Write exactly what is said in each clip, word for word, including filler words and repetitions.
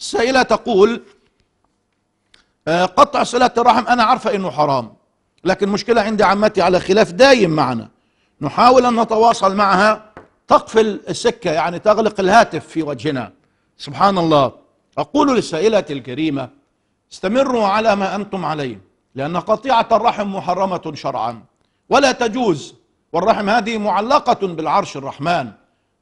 السائلة تقول قطع صلة الرحم أنا عارفة إنه حرام، لكن مشكلة عندي عمتي على خلاف دايم معنا، نحاول أن نتواصل معها تقفل السكة، يعني تغلق الهاتف في وجهنا. سبحان الله. أقول للسائلة الكريمة استمروا على ما أنتم عليه، لأن قطيعة الرحم محرمة شرعا ولا تجوز، والرحم هذه معلقة بالعرش الرحمن.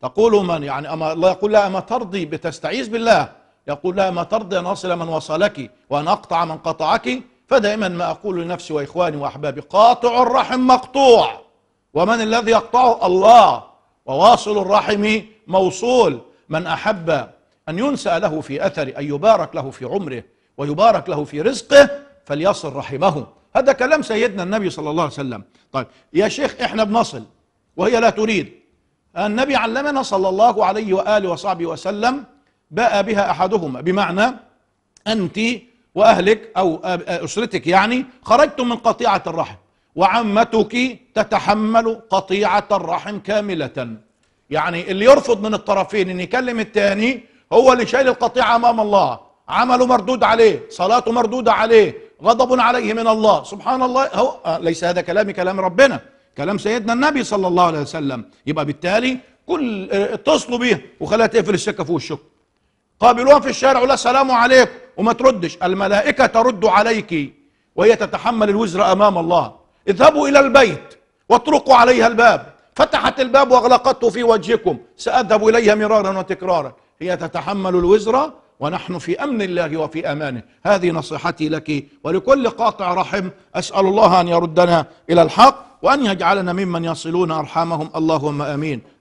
تقول من يعني أما الله يقول لها أما ترضي، بتستعيذ بالله، يقول لها أما ترضي أن أصل من وصلك وأن أقطع من قطعك. فدائما ما أقول لنفسي وإخواني وأحبابي قاطع الرحم مقطوع، ومن الذي يقطعه؟ الله، وواصل الرحم موصول. من أحب أن ينسى له في أثره، أن يبارك له في عمره ويبارك له في رزقه، فليصل رحمه. هذا كلام سيدنا النبي صلى الله عليه وسلم. طيب يا شيخ احنا بنصل وهي لا تريد. النبي علمنا صلى الله عليه وآله وصحبه وسلم باء بها أحدهما، بمعنى أنت وأهلك أو أسرتك يعني خرجتم من قطيعة الرحم، وعمتك تتحمل قطيعة الرحم كاملة. يعني اللي يرفض من الطرفين أن يكلم الثاني هو اللي شايل القطيعة أمام الله، عمله مردود عليه، صلاته مردودة عليه، غضب عليه من الله. سبحان الله. هو ليس هذا كلامي، كلام ربنا، كلام سيدنا النبي صلى الله عليه وسلم. يبقى بالتالي كل اتصلوا بيها وخليها تقفل السكه في وشكم، قابلوها في الشارع ولا سلام عليكم وما تردش، الملائكه ترد عليك وهي تتحمل الوزر امام الله. اذهبوا الى البيت واطرقوا عليها الباب، فتحت الباب واغلقته في وجهكم، ساذهب اليها مرارا وتكرارا، هي تتحمل الوزر ونحن في أمن الله وفي أمانه. هذه نصيحتي لك ولكل قاطع رحم. أسأل الله أن يردنا إلى الحق وأن يجعلنا ممن يصلون أرحامهم، اللهم آمين.